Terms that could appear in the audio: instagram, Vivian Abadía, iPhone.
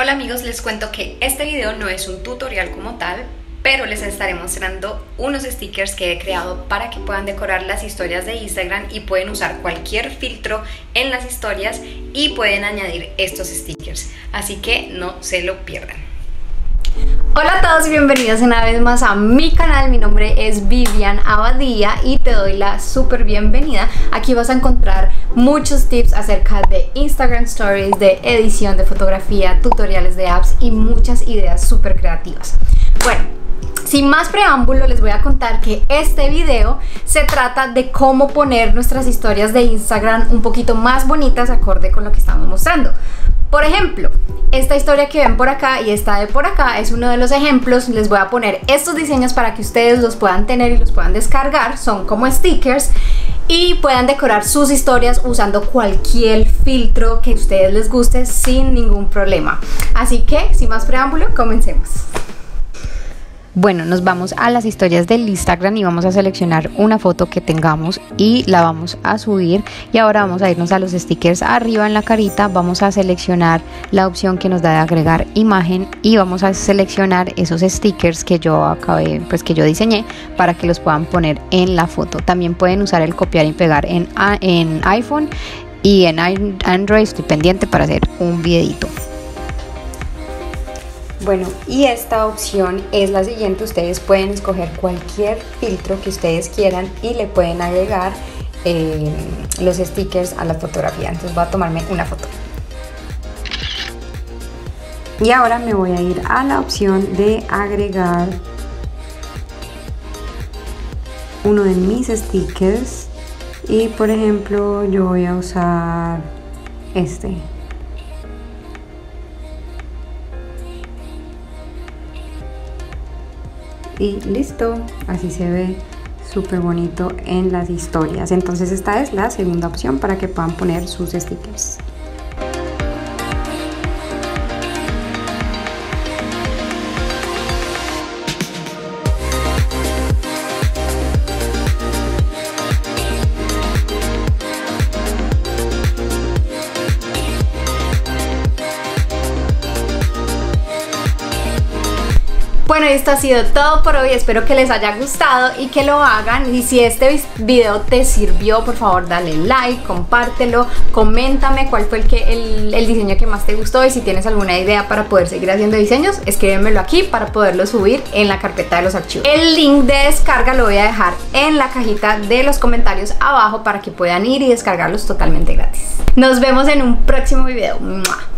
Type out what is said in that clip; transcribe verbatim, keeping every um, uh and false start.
Hola amigos, les cuento que este video no es un tutorial como tal, pero les estaré mostrando unos stickers que he creado para que puedan decorar las historias de Instagram y pueden usar cualquier filtro en las historias y pueden añadir estos stickers, así que no se lo pierdan. Hola a todos y bienvenidos una vez más a mi canal. Mi nombre es Vivian Abadía y te doy la súper bienvenida. Aquí vas a encontrar muchos tips acerca de Instagram Stories, de edición, de fotografía, tutoriales de apps y muchas ideas súper creativas. Bueno, sin más preámbulo, les voy a contar que este video se trata de cómo poner nuestras historias de Instagram un poquito más bonitas acorde con lo que estamos mostrando. Por ejemplo, esta historia que ven por acá y esta de por acá es uno de los ejemplos. Les voy a poner estos diseños para que ustedes los puedan tener y los puedan descargar. Son como stickers y puedan decorar sus historias usando cualquier filtro que a ustedes les guste sin ningún problema. Así que, sin más preámbulo, comencemos. Bueno, nos vamos a las historias del Instagram y vamos a seleccionar una foto que tengamos y la vamos a subir. Y ahora vamos a irnos a los stickers arriba en la carita, vamos a seleccionar la opción que nos da de agregar imagen y vamos a seleccionar esos stickers que yo acabé, pues que yo diseñé para que los puedan poner en la foto. También pueden usar el copiar y pegar en, en iPhone y en Android. Estoy pendiente para hacer un videito. Bueno, y esta opción es la siguiente. Ustedes pueden escoger cualquier filtro que ustedes quieran y le pueden agregar eh, los stickers a la fotografía. Entonces voy a tomarme una foto. Y ahora me voy a ir a la opción de agregar uno de mis stickers. Y por ejemplo, yo voy a usar este. Y listo, así se ve súper bonito en las historias. Entonces esta es la segunda opción para que puedan poner sus stickers. Bueno, esto ha sido todo por hoy, espero que les haya gustado y que lo hagan. Y si este video te sirvió, por favor dale like, compártelo, coméntame cuál fue el, que, el, el diseño que más te gustó y si tienes alguna idea para poder seguir haciendo diseños, escríbemelo aquí para poderlo subir en la carpeta de los archivos. El link de descarga lo voy a dejar en la cajita de los comentarios abajo para que puedan ir y descargarlos totalmente gratis. Nos vemos en un próximo video. ¡Mua!